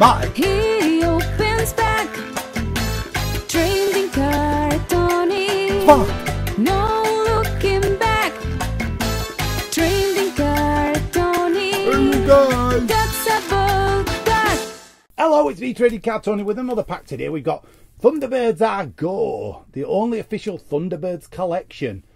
Bye. He opens back. Trading Card Tony. Fuck. No looking back. Trading Card Tony. Hey guys. That's about that. Hello, it's me, Trading Card Tony, with another pack today. We've got Thunderbirds Are Go, the only official Thunderbirds collection.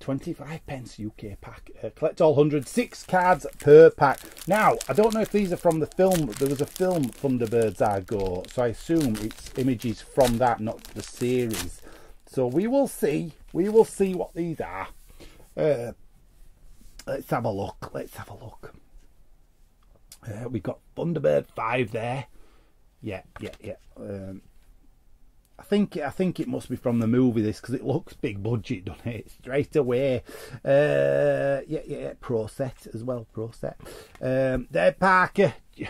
25p UK pack. Collect all 106 cards per pack. Now, I don't know if these are from the film. There was a film, Thunderbirds Are Go, so I assume it's images from that, not the series. So we will see. We will see what these are. Let's have a look. Let's have a look. We've got Thunderbird 5 there. Yeah. I think it must be from the movie, this, because it looks big budget, doesn't it? Straight away. Yeah. Pro Set as well. Pro Set. There, Parker. Do you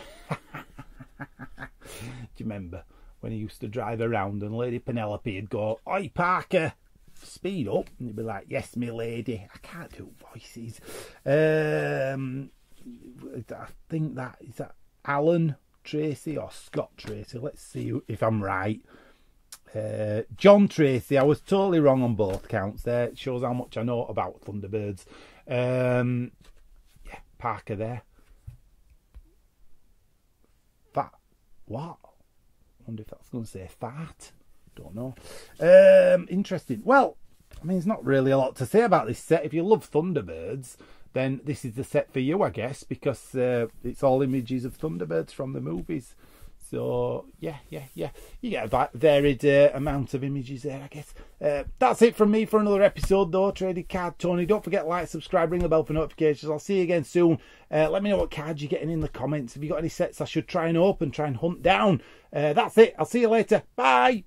remember when he used to drive around and Lady Penelope would go, "Oi, Parker, speed up," and he'd be like, "Yes, me lady." I can't do voices. I think that is that Alan Tracy or Scott Tracy. Let's see if I'm right. John Tracy. I was totally wrong on both counts there. It shows how much I know about Thunderbirds. Yeah, Parker there. Fat. What? I wonder if that's going to say fat. Don't know. Interesting. Well, I mean, there's not really a lot to say about this set. If you love Thunderbirds, then this is the set for you, I guess, because it's all images of Thunderbirds from the movies. So, yeah. You get a varied amount of images there, I guess. That's it from me for another episode, though. Trading Card Tony. Don't forget to like, subscribe, ring the bell for notifications. I'll see you again soon. Let me know what cards you're getting in the comments. Have you got any sets I should try and hunt down? That's it. I'll see you later. Bye.